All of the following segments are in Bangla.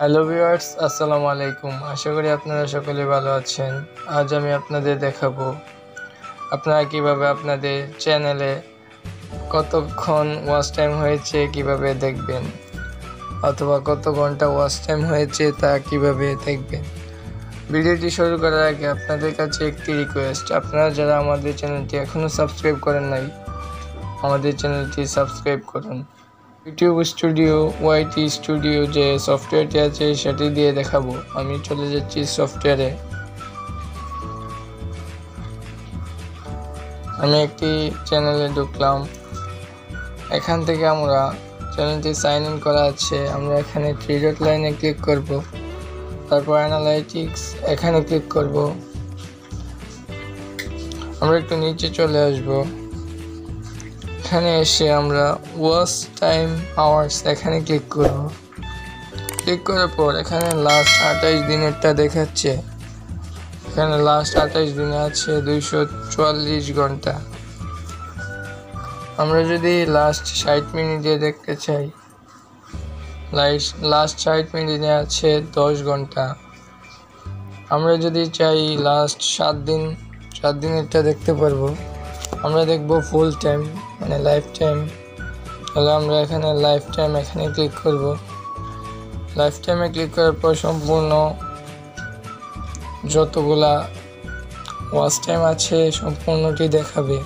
হ্যালো ভিউয়ার্স, আসসালামু আলাইকুম। আশা করি আপনারা সকলে ভালো আছেন। আজ আমি আপনাদের দেখাবো আপনারা কিভাবে আপনাদের চ্যানেলে কতক্ষণ ওয়াচ টাইম হয়েছে কিভাবে দেখবেন, অথবা কত ঘন্টা ওয়াচ টাইম হয়েছে তা কিভাবে দেখবেন। ভিডিওটি শুরু করার আগে আপনাদের কাছে একটি রিকোয়েস্ট, আপনারা যারা আমাদের চ্যানেলটি এখনও সাবস্ক্রাইব করেন নাই, আমাদের চ্যানেলটি সাবস্ক্রাইব করুন। ইউটিউব স্টুডিও, ওয়াইটি স্টুডিও যে সফটওয়্যারটি আছে সেটি দিয়ে দেখাবো। আমি চলে যাচ্ছি সফটওয়্যারে। আমি একটি চ্যানেলে ঢুকলাম। এখান থেকে আমরা চ্যানেলটি সাইন ইন করা আছে, আমরা এখানে থ্রি ডট লাইনে ক্লিক করব, তারপর অ্যানালাইটিক্স এখানে ক্লিক করব। আমরা একটু নিচে চলে আসবো, এখানে এসে আমরা ওয়াচ টাইম আওয়ার্স এখানে ক্লিক করব। ক্লিক করার পর এখানে লাস্ট 28 দিনেরটা দেখাচ্ছে। এখানে লাস্ট 28 দিনে আছে 244 ঘন্টা। আমরা যদি লাস্ট 60 মিনিট দিয়ে দেখতে চাই, লাস্ট 60 মিনিটে আছে 10 ঘন্টা। আমরা যদি চাই লাস্ট 7 দিন, 7 দিনেরটা দেখতে পারবো। আমরা দেখব ফুল টাইম মানে লাইফ টাইম, তাহলে আমরা এখানে লাইফ টাইম এখানে ক্লিক করব। লাইফ টাইমে ক্লিক করার পর সম্পূর্ণ যতগুলা ওয়াচ টাইম আছে সম্পূর্ণটি দেখাবে।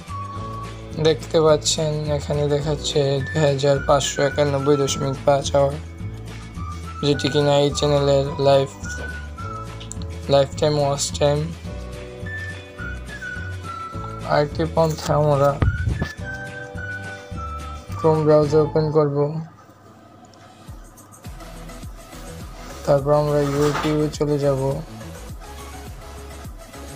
দেখতে পাচ্ছেন এখানে দেখাচ্ছে 2591.5 আওয়ার, যেটি কিনা এই চ্যানেলের লাইফ টাইম ওয়াচ টাইম। আরেকটি পন্থা, আমরা ক্রোম ব্রাউজার ওপেন করব, তারপর আমরা ইউটিউবে চলে যাব।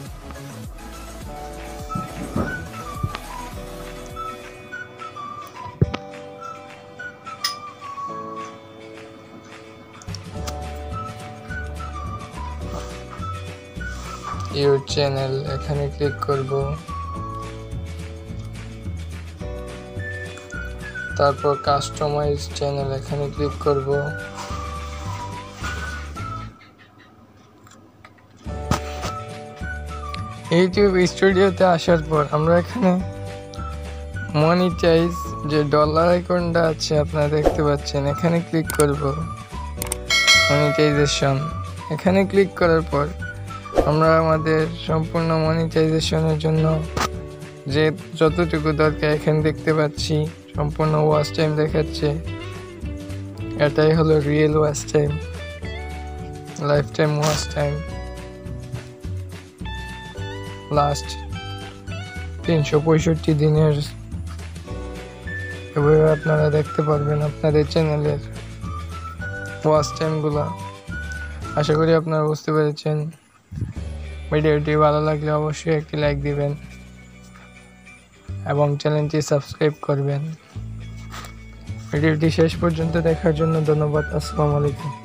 ইউর চ্যানেল এখানে ক্লিক করব, তারপর কাস্টমাইজ চ্যানেল এখানে ক্লিক করব। ইউটিউব স্টুডিওতে আসার পর আমরা এখানে মনিটাইজ যে ডলার আইকনটা আছে আপনারা দেখতে পাচ্ছেন, এখানে ক্লিক করব। মনিটাইজেশন এখানে ক্লিক করার পর আমরা আমাদের সম্পূর্ণ মনিটাইজেশনের জন্য যে যতটুকু দরকার এখানে দেখতে পাচ্ছি। সম্পূর্ণ ওয়াচ টাইম দেখাচ্ছে, এটাই হলো real watch time, lifetime watch time last 365 দিনের। এভাবে আপনারা দেখতে পারবেন আপনাদের চ্যানেলের ওয়াচ টাইমগুলো। আশা করি আপনারা বুঝতে পেরেছেন। ভিডিওটি ভালো লাগলে অবশ্যই একটি লাইক দিবেন এবং চ্যানেলটি সাবস্ক্রাইব করবেন। ভিডিওটি শেষ পর্যন্ত দেখার জন্য ধন্যবাদ। আসসালামু আলাইকুম।